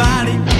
everybody.